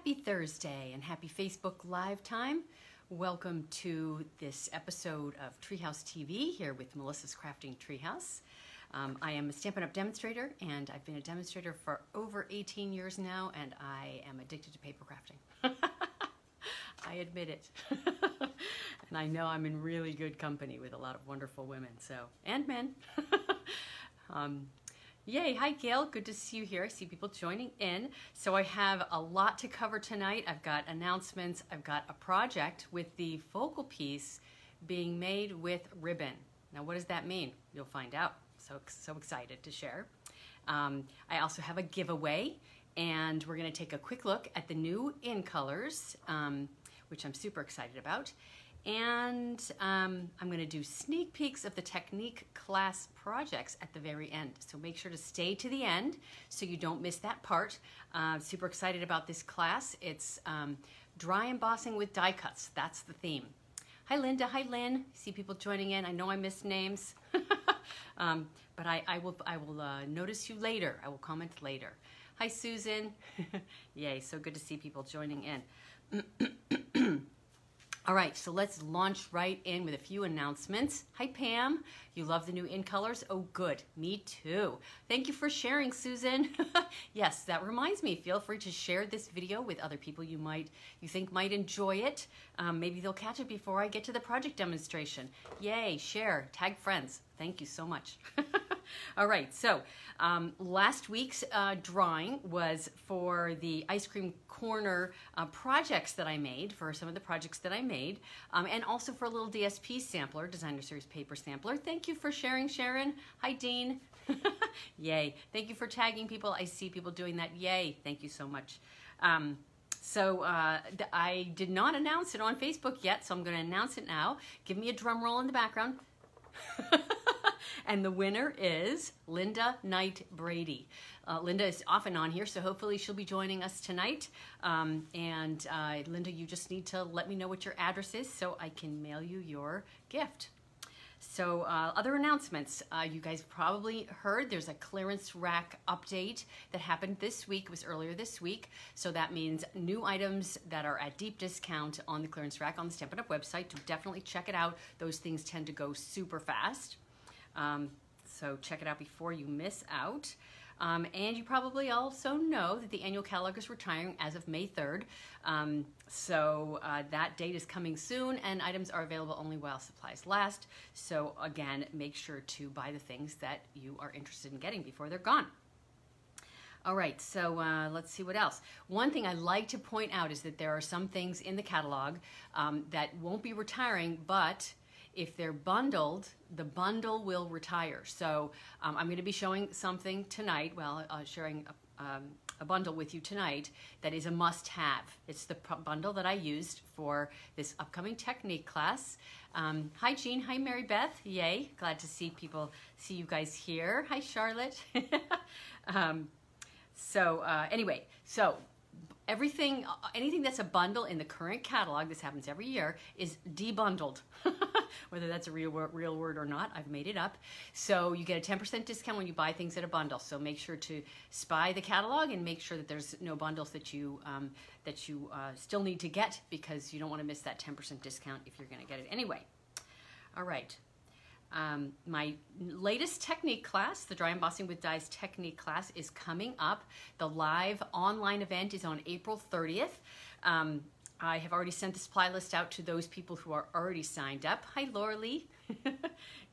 Happy Thursday and happy Facebook Live time. Welcome to this episode of Treehouse TV here with Melissa's Crafting Treehouse. I am a Stampin' Up! Demonstrator, and I've been a demonstrator for over 18 years now, and I am addicted to paper crafting. I admit it. And I know I'm in really good company with a lot of wonderful women, and men. Yay, hi Gail, good to see you here. I see people joining in. So I have a lot to cover tonight. I've got announcements, I've got a project with the focal piece being made with ribbon. Now what does that mean? You'll find out. So excited to share. I also have a giveaway, and we're gonna take a quick look at the new InColors, which I'm super excited about. And I'm going to do sneak peeks of the technique class projects at the very end. So make sure to stay to the end so you don't miss that part. Super excited about this class. It's dry embossing with die cuts. That's the theme. Hi, Linda. Hi, Lynn. See people joining in. I know I missed names, but I will notice you later. I will comment later. Hi, Susan. Yay. So good to see people joining in. All right, so let's launch right in with a few announcements. Hi, Pam. You love the new InColors? Oh, good. Me too. Thank you for sharing, Susan. Yes, that reminds me. Feel free to share this video with other people you think might enjoy it. Maybe they'll catch it before I get to the project demonstration. Yay, share, tag friends. Thank you so much. All right, so last week's drawing was for the ice cream corner projects that I made, for some of the projects that I made, and also for a little DSP sampler, Designer Series Paper Sampler. Thank you for sharing, Sharon. Hi, Dean. Yay. Thank you for tagging people. I see people doing that. Yay. Thank you so much. I did not announce it on Facebook yet, so I'm going to announce it now. Give me a drum roll in the background. And the winner is Linda Knight Brady. Linda is often on here, so hopefully she'll be joining us tonight. Linda, you just need to let me know what your address is so I can mail you your gift. So other announcements. You guys probably heard there's a clearance rack update that happened this week. It was earlier this week. So that means new items that are at deep discount on the clearance rack on the Stampin' Up! Website. So definitely check it out. Those things tend to go super fast. So check it out before you miss out. And you probably also know that the annual catalog is retiring as of May 3rd. That date is coming soon, and items are available only while supplies last. So again, make sure to buy the things that you are interested in getting before they're gone. All right, so let's see what else. One thing I like to point out is that there are some things in the catalog that won't be retiring, but if they're bundled, the bundle will retire. So I'm going to be showing something tonight, sharing a bundle with you tonight that is a must-have. It's the bundle that I used for this upcoming technique class. Hi, Jean. Hi, Mary Beth. Yay. Glad to see you guys here. Hi, Charlotte. Anything that's a bundle in the current catalog, this happens every year, is debundled. Whether that's a real word or not, I've made it up. So you get a 10% discount when you buy things at a bundle. So make sure to spy the catalog and make sure that there's no bundles that you still need to get, because you don't want to miss that 10% discount if you're going to get it anyway. All right. My latest technique class, the Dry Embossing with Dies technique class, is coming up. The live online event is on April 30th. I have already sent the supply list out to those people who are already signed up. Hi, Laura Lee.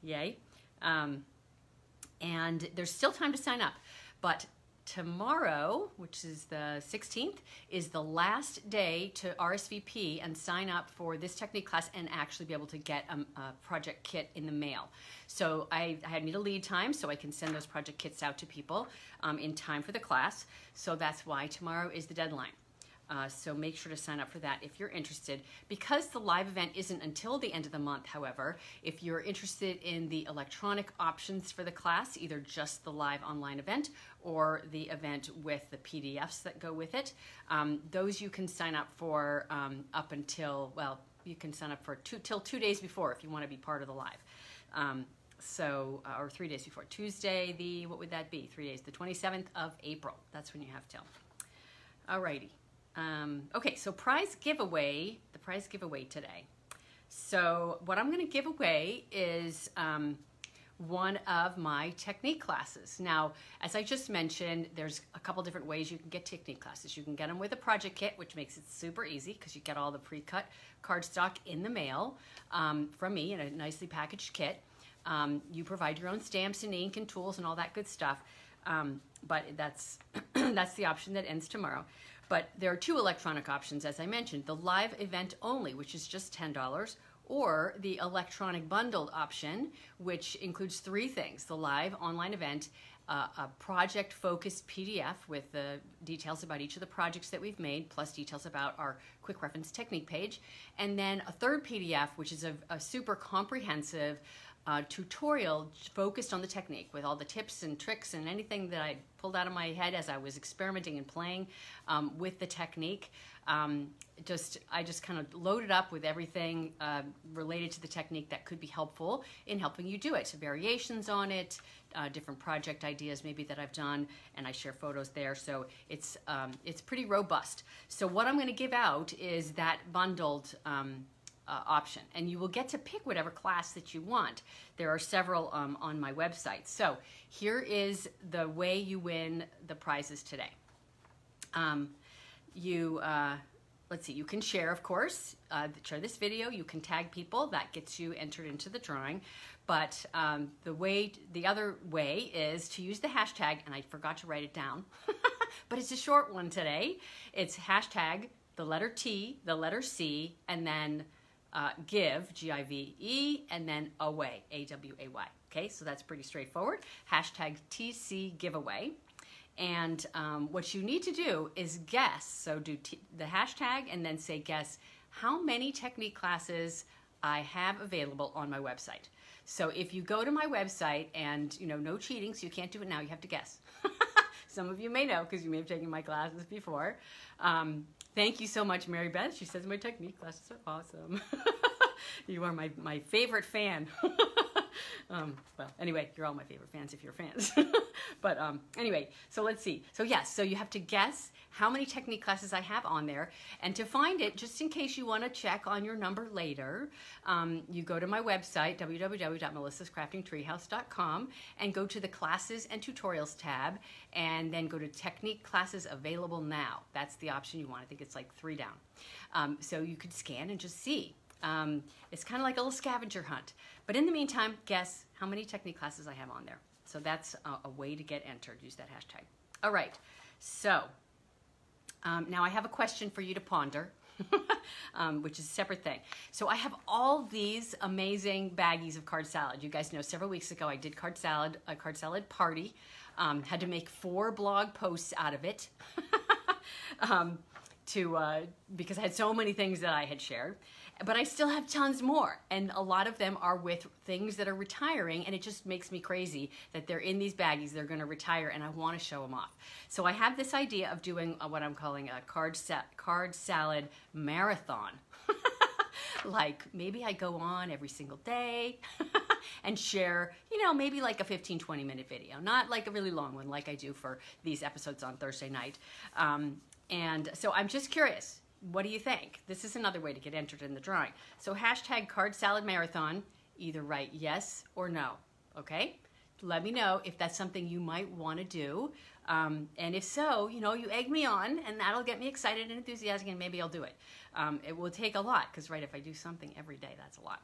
Yay. And there's still time to sign up. But tomorrow, which is the 16th, is the last day to RSVP and sign up for this technique class and actually be able to get a project kit in the mail. So I need a lead time so I can send those project kits out to people in time for the class. So that's why tomorrow is the deadline. So make sure to sign up for that if you're interested. Because the live event isn't until the end of the month, however, if you're interested in the electronic options for the class, either just the live online event or the event with the PDFs that go with it, those you can sign up for up until, well, you can sign up for till 2 days before if you want to be part of the live. Or 3 days before. Tuesday, what would that be? 3 days, the 27th of April. That's when you have till. All righty. Okay, so prize giveaway, the prize giveaway today. So what I'm gonna give away is one of my technique classes. Now, as I just mentioned, there's a couple different ways you can get technique classes. You can get them with a project kit, which makes it super easy because you get all the pre-cut cardstock in the mail from me in a nicely packaged kit. You provide your own stamps and ink and tools and all that good stuff. But that's, that's the option that ends tomorrow. But there are two electronic options, as I mentioned, the live event only, which is just $10, or the electronic bundled option, which includes three things: the live online event, a project-focused PDF with the details about each of the projects that we've made, plus details about our quick reference technique page, and then a third PDF, which is a super comprehensive tutorial focused on the technique with all the tips and tricks and anything that I pulled out of my head as I was experimenting and playing with the technique. I just kind of loaded up with everything related to the technique that could be helpful in helping you do it. So variations on it, different project ideas maybe that I've done, and I share photos there. So it's pretty robust. So what I'm going to give out is that bundled option, and you will get to pick whatever class that you want. There are several on my website. So here is the way you win the prizes today. Let's see, you can share, of course, share this video, you can tag people, that gets you entered into the drawing. But the other way is to use the hashtag, and I forgot to write it down, but it's a short one today. It's hashtag, the letter T, the letter C, and then give, G-I-V-E, and then away, A-W-A-Y. Okay, so that's pretty straightforward. Hashtag TC giveaway. And what you need to do is guess. So do the hashtag and then say guess how many technique classes I have available on my website. So if you go to my website and, you know, no cheating, so you can't do it now, you have to guess. Some of you may know because you may have taken my classes before. Thank you so much, Mary Beth. She says my technique classes are awesome. You are my favorite fan. Well, anyway, you're all my favorite fans if you're fans. But anyway, so let's see. So yes, so you have to guess how many technique classes I have on there. And to find it, just in case you want to check on your number later, you go to my website, www.melissascraftingtreehouse.com, and go to the Classes and Tutorials tab, and then go to Technique Classes Available Now. That's the option you want. I think it's like 3 down. So you could scan and just see. It's kind of like a little scavenger hunt. But in the meantime, guess how many technique classes I have on there. So that's a way to get entered. Use that hashtag. All right. So now I have a question for you to ponder, which is a separate thing. So I have all these amazing baggies of card salad. You guys know several weeks ago I did card salad, a card salad party. Had to make 4 blog posts out of it because I had so many things that I had shared. But I still have tons more, and a lot of them are with things that are retiring, and it just makes me crazy that they're in these baggies, they're gonna retire, and I wanna show them off. So I have this idea of doing what I'm calling a card salad marathon. Like maybe I go on every single day and share, you know, maybe like a 15-20 minute video, not like a really long one like I do for these episodes on Thursday night. And so I'm just curious. What do you think? This is another way to get entered in the drawing. So hashtag card salad marathon, either write yes or no, okay? Let me know if that's something you might want to do. And if so, you know, you egg me on, and that'll get me excited and enthusiastic, and maybe I'll do it. It will take a lot, because right, if I do something every day, that's a lot.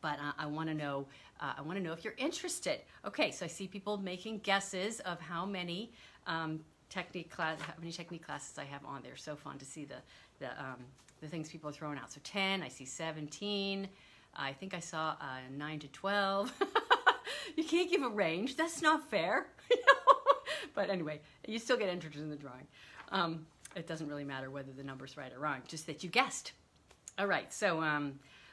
But I want to know. I want to know if you're interested. Okay, so I see people making guesses of how many technique classes I have on there. So fun to see the things people are throwing out. So 10, I see 17. I think I saw 9 to 12. You can't give a range. That's not fair. But anyway, you still get entered in the drawing. It doesn't really matter whether the number's right or wrong, just that you guessed. All right, so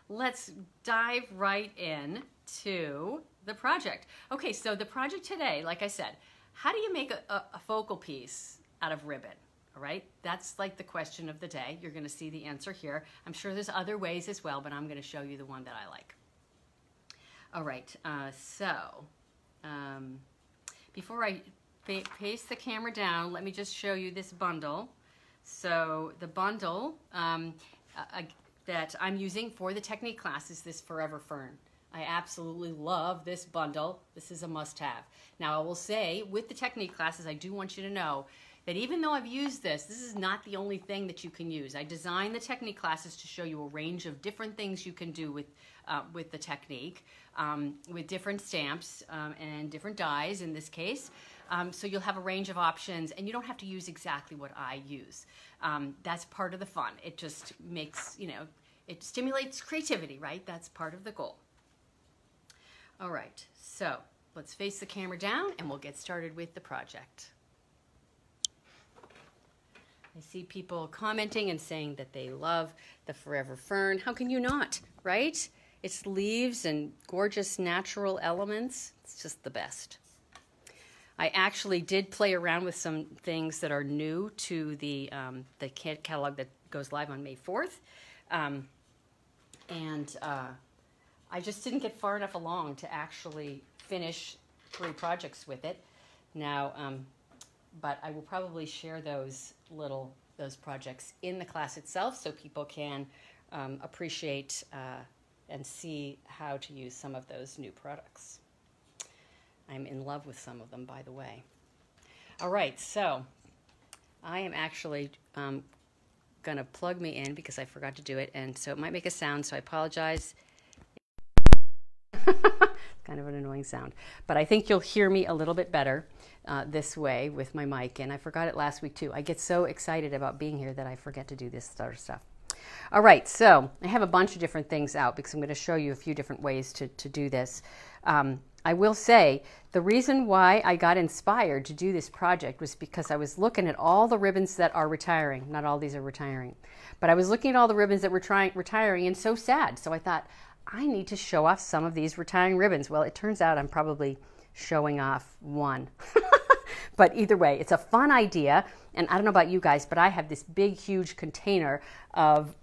let's dive right in to the project. Okay, so the project today, like I said, how do you make a focal piece out of ribbon? All right, that's like the question of the day. You're gonna see the answer here. I'm sure there's other ways as well, but I'm gonna show you the one that I like. All right, before I pace the camera down, let me just show you this bundle So the bundle that I'm using for the Technique class is this Forever Fern. I absolutely love this bundle. This is a must-have. Now I will say, with the Technique classes, I do want you to know that even though I've used this, this is not the only thing that you can use. I designed the Technique classes to show you a range of different things you can do with the Technique, with different stamps and different dyes in this case. So you'll have a range of options, and you don't have to use exactly what I use. That's part of the fun. It just makes, you know, it stimulates creativity, right? That's part of the goal. All right, so let's face the camera down and we'll get started with the project. I see people commenting and saying that they love the Forever Fern. How can you not, right? It's leaves and gorgeous natural elements. It's just the best. I actually did play around with some things that are new to the catalog that goes live on May 4th. I just didn't get far enough along to actually finish 3 projects with it now, but I will probably share those projects in the class itself so people can appreciate and see how to use some of those new products. I'm in love with some of them, by the way. All right, so I am actually gonna plug me in because I forgot to do it, and so it might make a sound, so I apologize. Kind of an annoying sound, but I think you'll hear me a little bit better this way with my mic, and I forgot it last week too. I get so excited about being here that I forget to do this sort of stuff. All right, so I have a bunch of different things out because I'm going to show you a few different ways to do this. I will say the reason why I got inspired to do this project was because I was looking at all the ribbons that are retiring. Not all these are retiring, but I was looking at all the ribbons that were retiring, and so sad. So I thought, I need to show off some of these retiring ribbons. Well, it turns out I'm probably showing off one. But either way, it's a fun idea. And I don't know about you guys, but I have this big, huge container of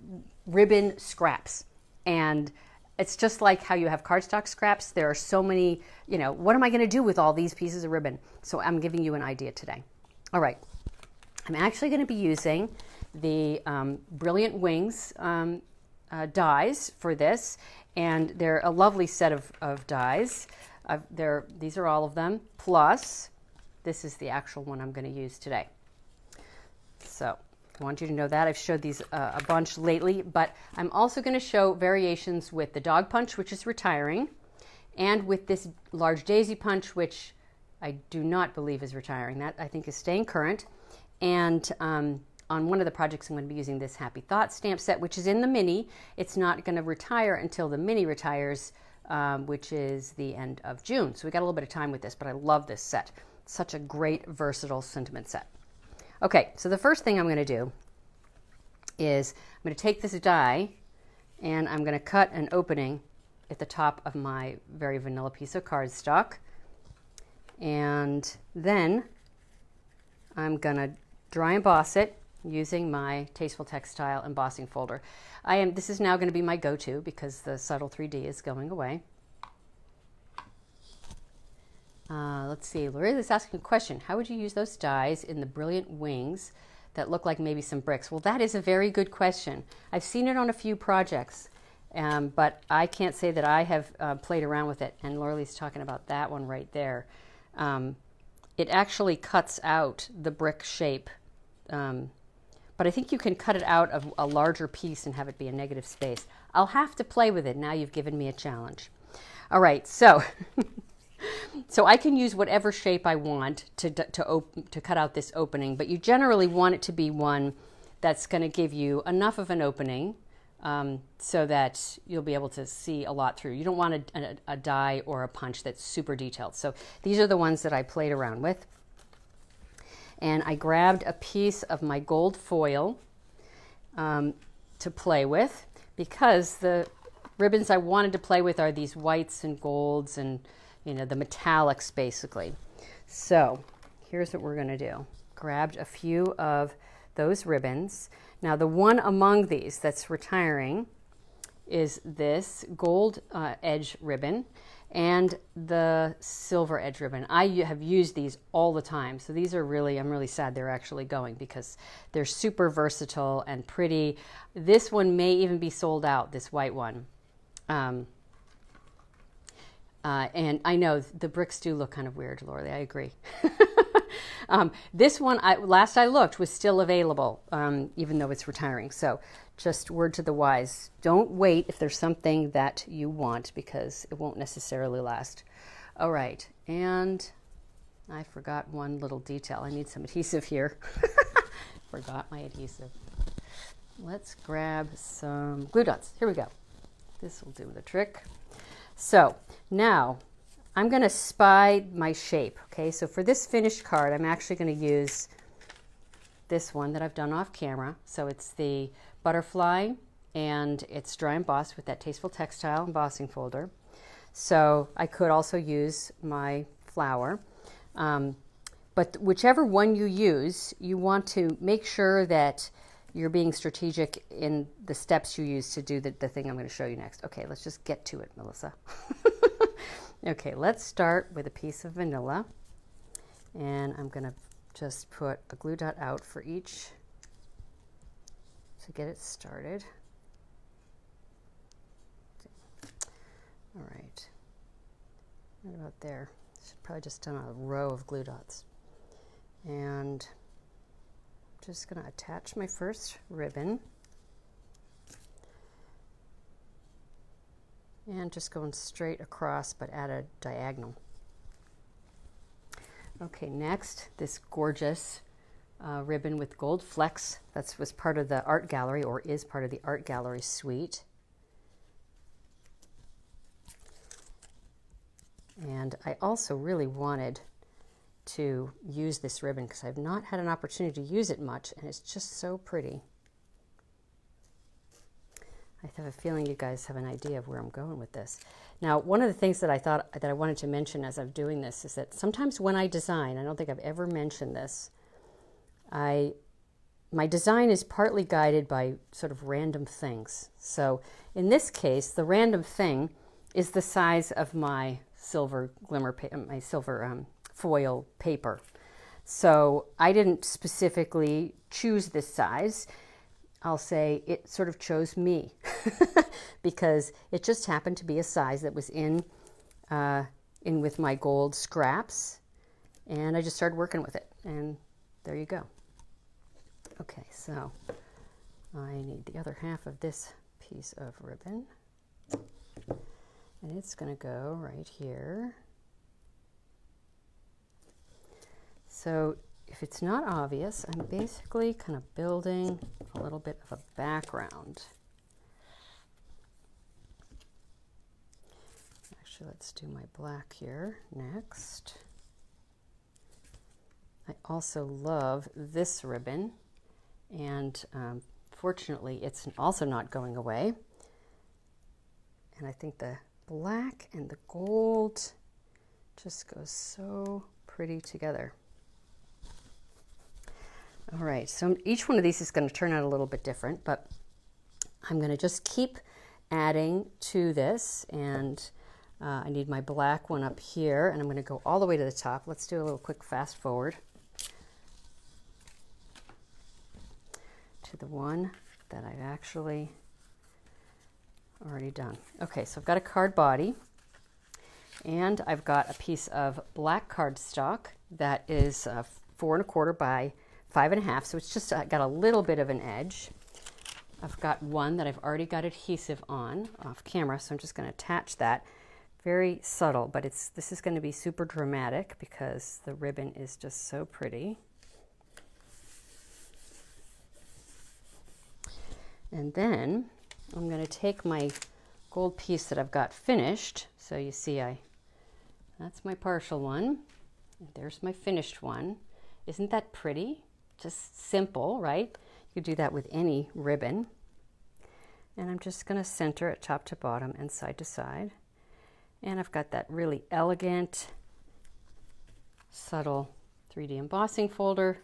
ribbon scraps. And it's just like how you have cardstock scraps. There are so many, you know, what am I going to do with all these pieces of ribbon? So I'm giving you an idea today. All right. I'm actually going to be using the Brilliant Wings dyes for this, and they're a lovely set of dyes. These are all of them, plus this is the actual one I'm going to use today. So I want you to know that. I've showed these a bunch lately, but I'm also going to show variations with the dog punch, which is retiring, and with this large daisy punch, which I do not believe is retiring. That I think is staying current. And on one of the projects, I'm going to be using this Happy Thoughts stamp set, which is in the mini. It's not going to retire until the mini retires, which is the end of June. So we got a little bit of time with this, but I love this set. It's such a great, versatile sentiment set. Okay, so the first thing I'm going to do is I'm going to take this die and I'm going to cut an opening at the top of my very vanilla piece of cardstock. And then I'm going to dry emboss it using my Tasteful Textile embossing folder. This is now going to be my go-to because the Subtle 3D is going away. Let's see, Loretta is asking a question. How would you use those dies in the Brilliant Wings that look like maybe some bricks? Well, that is a very good question. I've seen it on a few projects, but I can't say that I have played around with it. And Lorelai's talking about that one right there. It actually cuts out the brick shape, but I think you can cut it out of a larger piece and have it be a negative space. I'll have to play with it. Now you've given me a challenge. All right, so so I can use whatever shape I want to cut out this opening, but you generally want it to be one that's going to give you enough of an opening so that you'll be able to see a lot through. You don't want a die or a punch that's super detailed. So these are the ones that I played around with. And I grabbed a piece of my gold foil to play with because the ribbons I wanted to play with are these whites and golds and, you know, the metallics basically. So here's what we're going to do. Grabbed a few of those ribbons. Now the one among these that's retiring is this gold edge ribbon. and the silver edge ribbon. I have used these all the time, so these are really, I'm really sad they're actually going because they're super versatile and pretty. This one may even be sold out, this white one. And I know the bricks do look kind of weird, Lori, I agree. This one, last I looked, was still available, even though it's retiring. So just word to the wise, don't wait if there's something that you want because it won't necessarily last. All right, and I forgot one little detail. I need some adhesive here. Forgot my adhesive. Let's grab some glue dots. Here we go. This will do the trick. So now I'm going to spy my shape. Okay, so for this finished card, I'm actually going to use this one that I've done off camera. So it's the butterfly and it's dry embossed with that Tasteful Textile embossing folder. So I could also use my flower. But whichever one you use, you want to make sure that you're being strategic in the steps you use to do the thing I'm going to show you next. Okay, let's just get to it, Melissa. Okay, let's start with a piece of vanilla. And I'm going to just put a glue dot out for each to get it started. All right. Right about there. Should probably just done a row of glue dots. And just going to attach my first ribbon and just going straight across but at a diagonal. Okay, next this gorgeous ribbon with gold flecks. That was part of the art gallery, or is part of the art gallery suite. And I also really wanted to use this ribbon because I've not had an opportunity to use it much, and it's just so pretty. I have a feeling you guys have an idea of where I'm going with this. Now, one of the things that I thought that I wanted to mention as I'm doing this is that sometimes when I design, I don't think I've ever mentioned this, my design is partly guided by sort of random things. So in this case, the random thing is the size of my silver glimmer, my silver foil paper. So I didn't specifically choose this size. I'll say it sort of chose me because it just happened to be a size that was in with my gold scraps, and I just started working with it, and there you go. Okay, so I need the other half of this piece of ribbon, and it's going to go right here. So if it's not obvious, I'm basically kind of building a little bit of a background. Actually, let's do my black here next. I also love this ribbon, and fortunately, it's also not going away. And I think the black and the gold just goes so pretty together. All right, so each one of these is going to turn out a little bit different, but I'm going to just keep adding to this, and I need my black one up here, and I'm going to go all the way to the top. Let's do a little quick fast forward to the one that I've actually already done. Okay, so I've got a card body, and I've got a piece of black cardstock that is 4 1/4 by 5 1/2, so it's just got a little bit of an edge. I've got one that I've already got adhesive on off camera, so I'm just going to attach that. Very subtle, but this is going to be super dramatic because the ribbon is just so pretty. And then I'm going to take my gold piece that I've got finished. So you see, that's my partial one. There's my finished one. Isn't that pretty? Just simple, right? You could do that with any ribbon. And I'm just going to center it top to bottom and side to side. And I've got that really elegant, subtle 3D embossing folder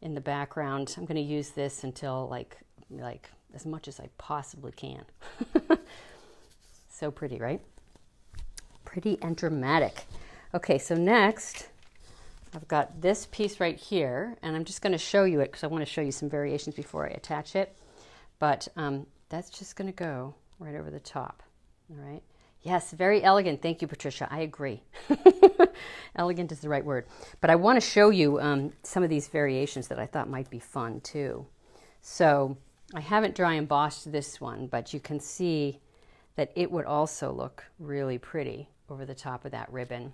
in the background. I'm going to use this until like as much as I possibly can. So pretty, right? pretty and dramatic. Okay, so next I've got this piece right here, and I'm just going to show you it because I want to show you some variations before I attach it. But that's just going to go right over the top. All right. Yes, very elegant. Thank you, Patricia. I agree. Elegant is the right word. But I want to show you some of these variations that I thought might be fun too. So I haven't dry embossed this one, but you can see that it would also look really pretty over the top of that ribbon.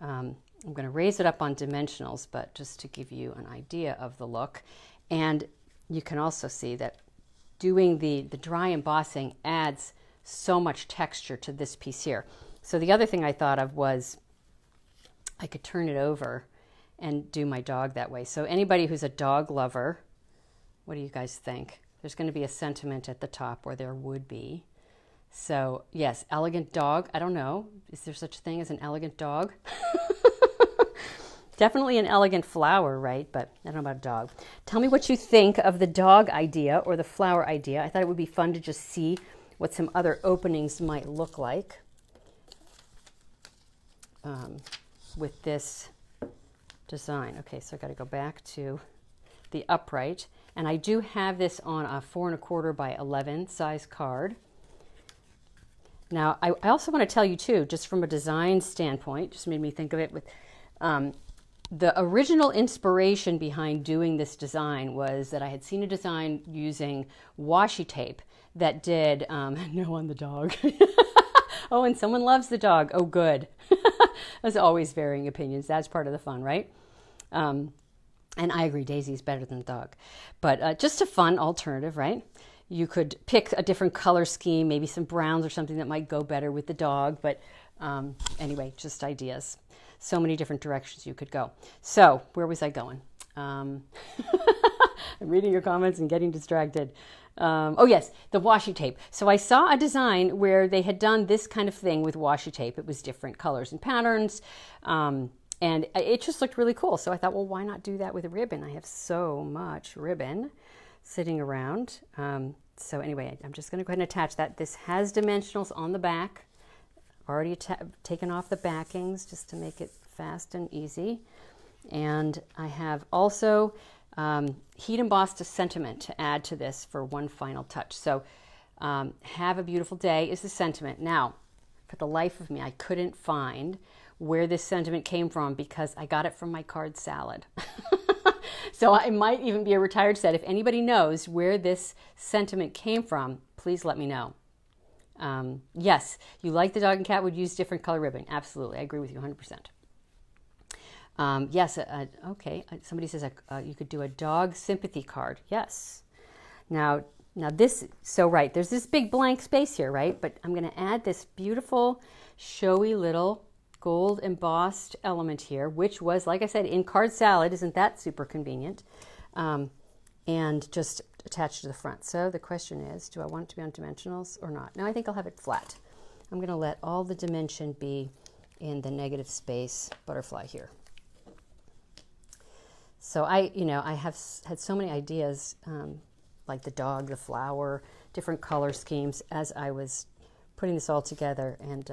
I'm going to raise it up on dimensionals, but just to give you an idea of the look. And you can also see that doing the dry embossing adds so much texture to this piece here. So the other thing I thought of was I could turn it over and do my dog that way. So anybody who's a dog lover, what do you guys think? There's going to be a sentiment at the top, or there would be. So yes, elegant dog. I don't know. Is there such a thing as an elegant dog? Definitely an elegant flower, right? But I don't know about a dog. Tell me what you think of the dog idea or the flower idea. I thought it would be fun to just see what some other openings might look like with this design. Okay, so I got to go back to the upright, and I do have this on a 4¼ by 11 size card. Now, I also want to tell you too, just from a design standpoint, just made me think of it with the original inspiration behind doing this design was that I had seen a design using washi tape that did no on the dog. Oh, and someone loves the dog. Oh, good. There's always varying opinions. That's part of the fun, right? And I agree, Daisy's better than the dog. But just a fun alternative, right? You could pick a different color scheme, maybe some browns or something that might go better with the dog. But anyway, just ideas. So many different directions you could go. So where was I going? I'm reading your comments and getting distracted. Oh yes, the washi tape. So I saw a design where they had done this kind of thing with washi tape. It was different colors and patterns, and it just looked really cool. So I thought, well, why not do that with a ribbon? I have so much ribbon sitting around. So anyway, I'm just going to go ahead and attach that. This has dimensionals on the back. Already taken off the backings just to make it fast and easy. And I have also heat embossed a sentiment to add to this for one final touch. So have a beautiful day is the sentiment. Now, for the life of me, I couldn't find where this sentiment came from because I got it from my card salad. So it might even be a retired set. If anybody knows where this sentiment came from, please let me know. Yes, you like the dog and cat would use different color ribbon. Absolutely. I agree with you 100%. Yes. Okay. Somebody says you could do a dog sympathy card. Yes. Now this, so right, there's this big blank space here, right? But I'm going to add this beautiful, showy little gold embossed element here, which was, like I said, in card salad. Isn't that super convenient? And just attached to the front. So the question is, do I want it to be on dimensionals or not? Now I think I'll have it flat. I'm going to let all the dimension be in the negative space butterfly here. So I have had so many ideas, like the dog, the flower, different color schemes as I was putting this all together. And,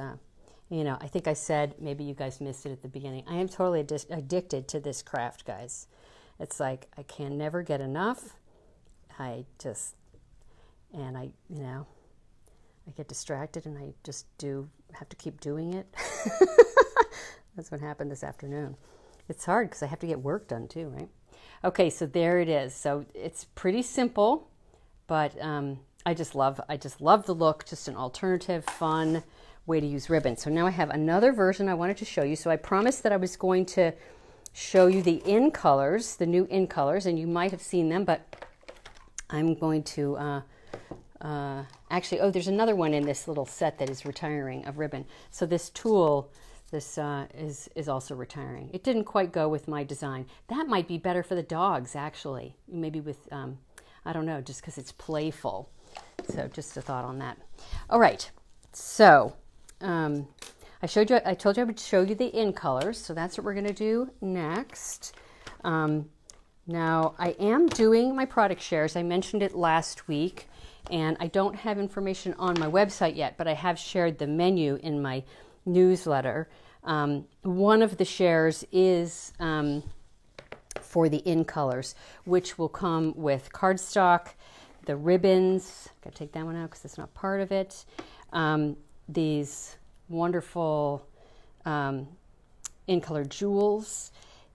I think I said, maybe you guys missed it at the beginning. I am totally addicted to this craft, guys. It's like, I can never get enough. I get distracted and I just have to keep doing it. That's what happened this afternoon. It's hard because I have to get work done too, right? Okay, so there it is. So it's pretty simple, but I just love the look, just an alternative, fun way to use ribbon. So now I have another version I wanted to show you. So I promised that I was going to show you the InColors, the new InColors, and you might have seen them, but I'm going to actually, oh, there's another one in this little set that is retiring of ribbon. So this tool, this is also retiring. It didn't quite go with my design. That might be better for the dogs, actually. Maybe with, I don't know, just because it's playful. So just a thought on that. All right, so I told you I would show you the InColors. So that's what we're gonna do next. Now, I am doing my product shares. I mentioned it last week, and I don't have information on my website yet, but I have shared the menu in my newsletter, one of the shares is for the InColors, which will come with cardstock, the ribbons. I gotta take that one out because it's not part of it. These wonderful InColor jewels.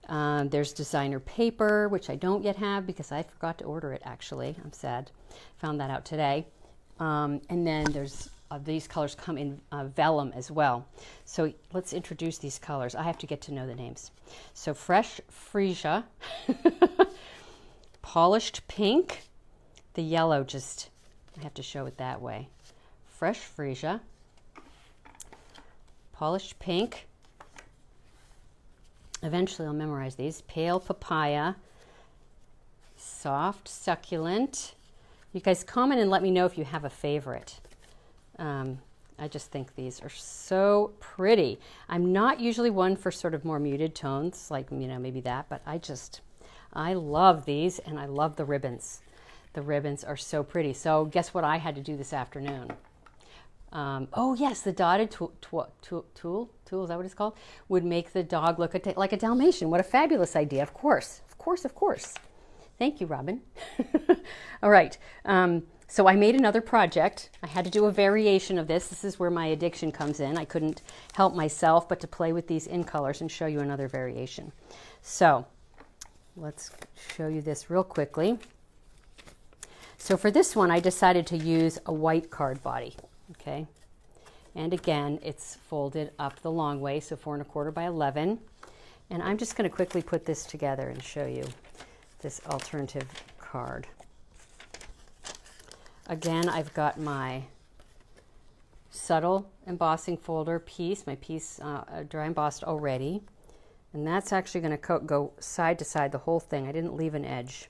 There's designer paper, which I don't yet have because I forgot to order it, actually. I'm sad. Found that out today. And then there's these colors come in vellum as well. So let's introduce these colors. I have to get to know the names. So Fresh Freesia, Polished Pink, the yellow, just I have to show it that way. Fresh Freesia, Polished Pink. Eventually I'll memorize these. Pale Papaya, Soft Succulent. You guys comment and let me know if you have a favorite. I just think these are so pretty. I'm not usually one for sort of more muted tones, like, you know, maybe that, but I love these, and I love the ribbons. The ribbons are so pretty. So guess what I had to do this afternoon? Oh yes, the dotted tool, is that what it's called? Would make the dog look like a Dalmatian. What a fabulous idea, of course. Of course, of course. Thank you, Robin. All right. So I made another project. I had to do a variation of this. This is where my addiction comes in. I couldn't help myself but to play with these InColors and show you another variation. So let's show you this real quickly. So for this one, I decided to use a white card body. Okay, and again, it's folded up the long way, so 4 1/4 by 11. And I'm just going to quickly put this together and show you this alternative card. Again, I've got my subtle embossing folder piece, my piece dry embossed already. And that's actually going to go side to side, the whole thing. I didn't leave an edge.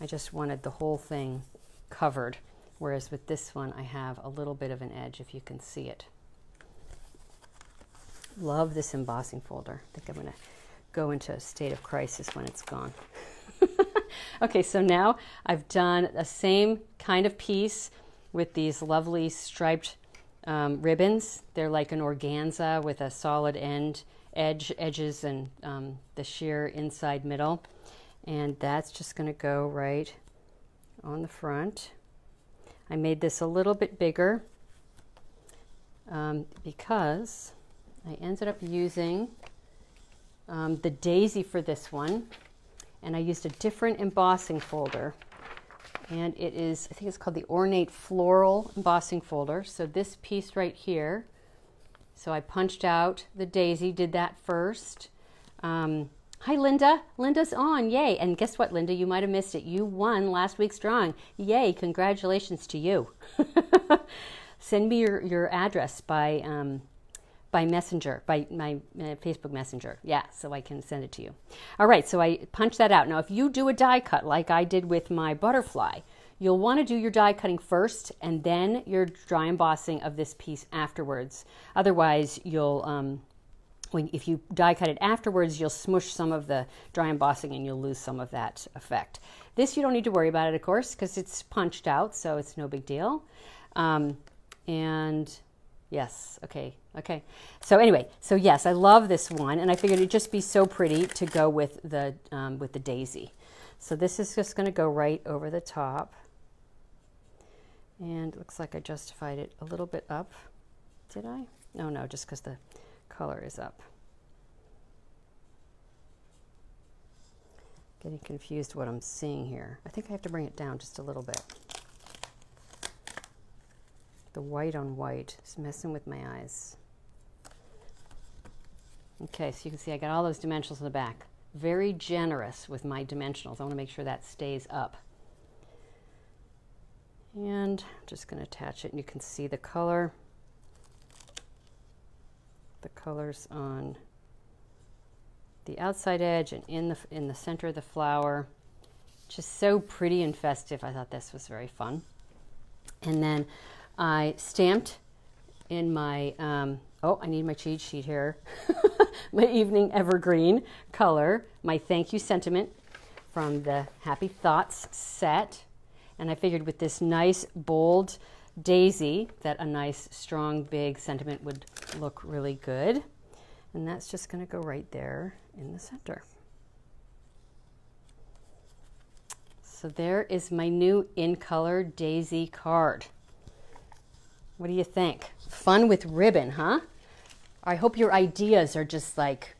I just wanted the whole thing covered. Whereas with this one, I have a little bit of an edge, if you can see it. Love this embossing folder. I think I'm going to go into a state of crisis when it's gone. Okay, so now I've done the same kind of piece with these lovely striped ribbons. They're like an organza with a solid end, edges, and the sheer inside middle. And that's just going to go right on the front. I made this a little bit bigger because I ended up using the daisy for this one, and I used a different embossing folder, and it is, I think it's called the Ornate Floral Embossing Folder. So this piece right here, so I punched out the daisy, did that first. Hi, Linda. Linda's on. Yay. And guess what, Linda? You might have missed it. You won last week's drawing. Yay. Congratulations to you. Send me your address by Messenger, by my Facebook Messenger. Yeah, so I can send it to you. All right, so I punched that out. Now, if you do a die cut like I did with my butterfly, you'll want to do your die cutting first and then your dry embossing of this piece afterwards. Otherwise, you'll... if you die cut it afterwards, you'll smush some of the dry embossing and you'll lose some of that effect. This, you don't need to worry about it, of course, because it's punched out, so it's no big deal. And yes, okay. So anyway, so yes, I love this one, and I figured it'd just be so pretty to go with the daisy. So this is just going to go right over the top, and it looks like I justified it a little bit up. Did I? No, no, just because the color is up. Getting confused what I'm seeing here. I think I have to bring it down just a little bit. The white on white is messing with my eyes. Okay, so you can see I got all those dimensionals in the back. Very generous with my dimensionals. I want to make sure that stays up. And I'm just going to attach it, and you can see the color. The colors on the outside edge and in the center of the flower. Just so pretty and festive. I thought this was very fun. And then I stamped in my, oh, I need my cheat sheet here. My Evening Evergreen color, my thank you sentiment from the Happy Thoughts set. And I figured with this nice, bold, daisy that a nice, strong, big sentiment would look really good. And that's just going to go right there in the center. So there is my new InColor daisy card. What do you think? Fun with ribbon, huh? I hope your ideas are just like,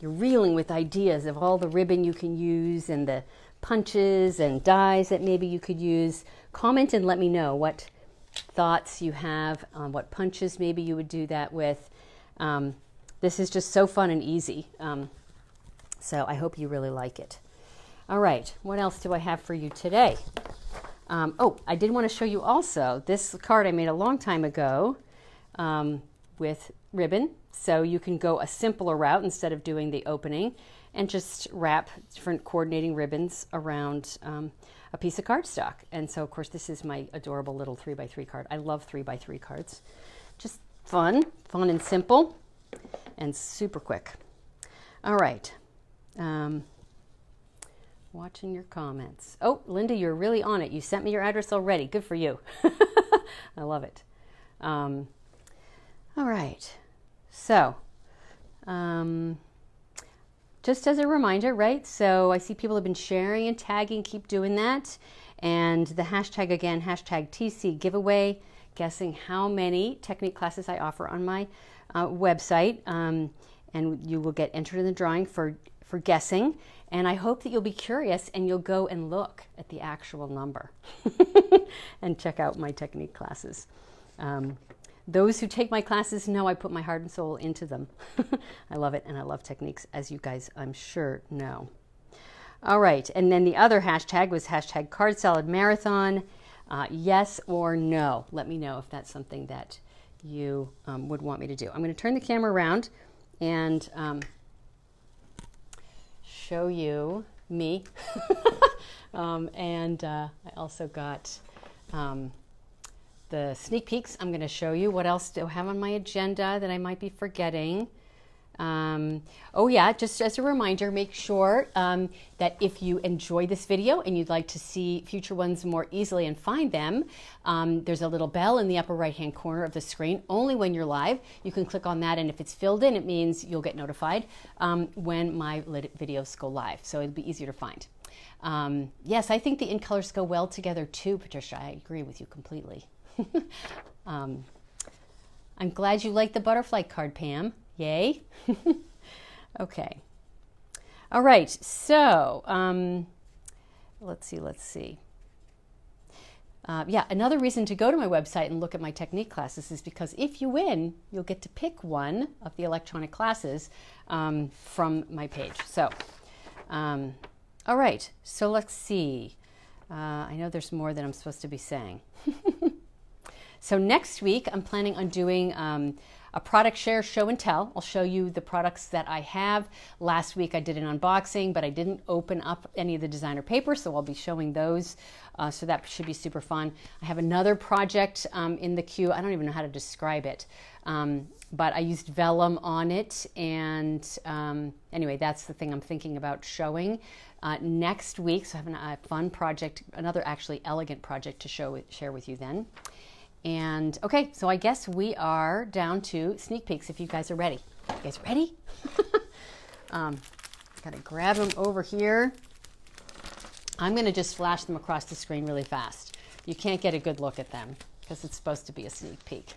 you're reeling with ideas of all the ribbon you can use and the punches and dies that maybe you could use. Comment and let me know what thoughts you have on what punches maybe you would do that with. This is just so fun and easy. So I hope you really like it. All right, what else do I have for you today? Oh, I did want to show you also this card I made a long time ago with ribbon. So you can go a simpler route instead of doing the opening and just wrap different coordinating ribbons around a piece of cardstock. And so, of course, this is my adorable little 3x3 card. I love 3x3 cards. Just fun, fun and simple, and super quick. All right. Watching your comments. Oh, Linda, you're really on it. You sent me your address already. Good for you. I love it. All right. So, just as a reminder, right? So I see people have been sharing and tagging, keep doing that. And the hashtag again, hashtag TC giveaway, guessing how many technique classes I offer on my website. And you will get entered in the drawing for guessing. And I hope that you'll be curious and you'll go and look at the actual number and check out my technique classes. Those who take my classes know I put my heart and soul into them. I love it, and I love techniques, as you guys, I'm sure, know. All right, and then the other hashtag was hashtag Card Salad Marathon. Yes or no? Let me know if that's something that you would want me to do. I'm going to turn the camera around and show you me. I also got... the sneak peeks I'm going to show you. What else do I have on my agenda that I might be forgetting? Oh yeah, just as a reminder, make sure that if you enjoy this video and you'd like to see future ones more easily and find them, there's a little bell in the upper right hand corner of the screen. Only when you're live, you can click on that, and if it's filled in, it means you'll get notified when my videos go live, so it'll be easier to find. Yes, I think the InColors go well together too, Patricia. I agree with you completely. I'm glad you like the butterfly card, Pam. Yay. Okay. All right. So, let's see. Yeah, another reason to go to my website and look at my technique classes is because if you win, you'll get to pick one of the electronic classes from my page. So, all right. So let's see. I know there's more that I'm supposed to be saying. So next week, I'm planning on doing a product share show and tell. I'll show you the products that I have. Last week, I did an unboxing, but I didn't open up any of the designer papers, so I'll be showing those. So that should be super fun. I have another project in the queue. I don't even know how to describe it, but I used vellum on it. And anyway, that's the thing I'm thinking about showing next week. So I have a fun project, another actually elegant project to share with you then. And okay, so I guess we are down to sneak peeks if you guys are ready. You guys ready? Gotta grab them over here. I'm gonna just flash them across the screen really fast. You can't get a good look at them because it's supposed to be a sneak peek.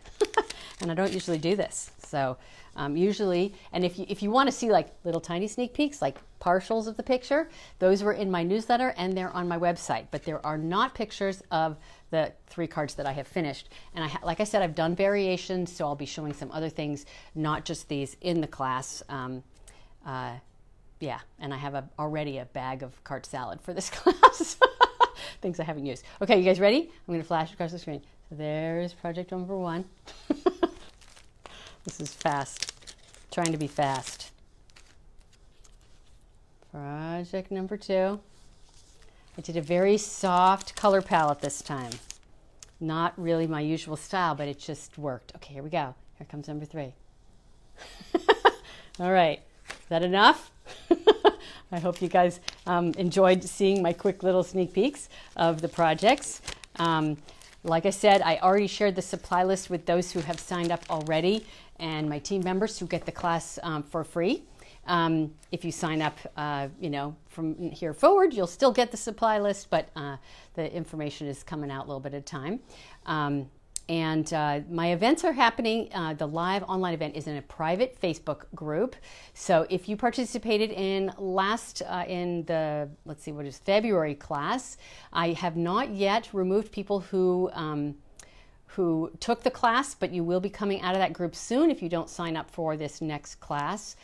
And I don't usually do this. So usually, and if you wanna see like little tiny sneak peeks, like partials of the picture, those were in my newsletter and they're on my website, but there are not pictures of the 3 cards that I have finished. And like I said, I've done variations, so I'll be showing some other things, not just these, in the class. Yeah, and I have already a bag of card salad for this class. Things I haven't used. Okay, you guys ready? I'm gonna flash across the screen. So there's project number 1. This is fast, trying to be fast. Project number 2. I did a very soft color palette this time. Not really my usual style, but it just worked. Okay, here we go. Here comes number 3. All right, is that enough? I hope you guys enjoyed seeing my quick little sneak peeks of the projects. Like I said, I already shared the supply list with those who have signed up already and my team members who get the class for free. If you sign up, you know, from here forward, you'll still get the supply list, but the information is coming out a little bit at a time. My events are happening. The live online event is in a private Facebook group. So if you participated in February class, I have not yet removed people who took the class, but you will be coming out of that group soon if you don't sign up for this next class.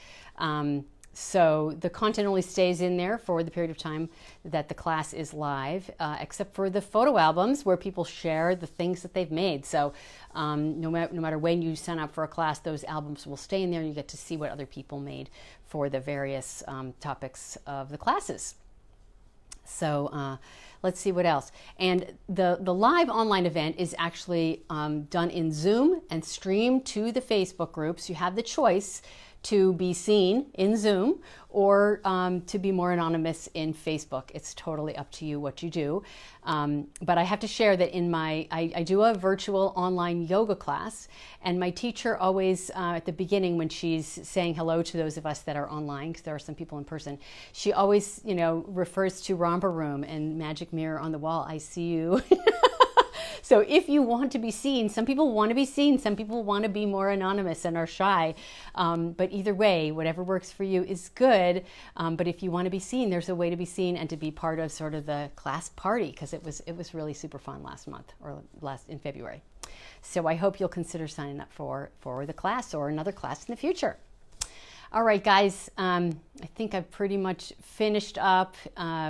So the content only stays in there for the period of time that the class is live, except for the photo albums where people share the things that they've made. So no matter when you sign up for a class, those albums will stay in there and you get to see what other people made for the various topics of the classes. So let's see what else. And the live online event is actually done in Zoom and streamed to the Facebook groups. You have the choice to be seen in Zoom or to be more anonymous in Facebook. It's totally up to you what you do. But I have to share that in my, I do a virtual online yoga class, and my teacher always, at the beginning when she's saying hello to those of us that are online, because there are some people in person, she always, you know, refers to Romper Room and Magic Mirror on the Wall, I see you. So if you want to be seen, some people want to be seen, some people want to be more anonymous and are shy, but either way, whatever works for you is good. But if you want to be seen, there's a way to be seen and to be part of sort of the class party, because it was really super fun last month, or in February. So I hope you'll consider signing up for the class or another class in the future. All right, guys, I think I've pretty much finished up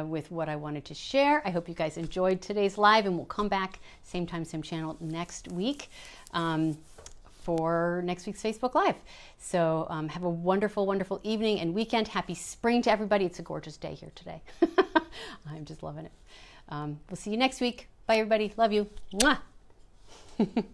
with what I wanted to share. I hope you guys enjoyed today's live, and we'll come back, same time, same channel, next week for next week's Facebook Live. So have a wonderful, wonderful evening and weekend. Happy spring to everybody. It's a gorgeous day here today. I'm just loving it. We'll see you next week. Bye, everybody. Love you. Mwah.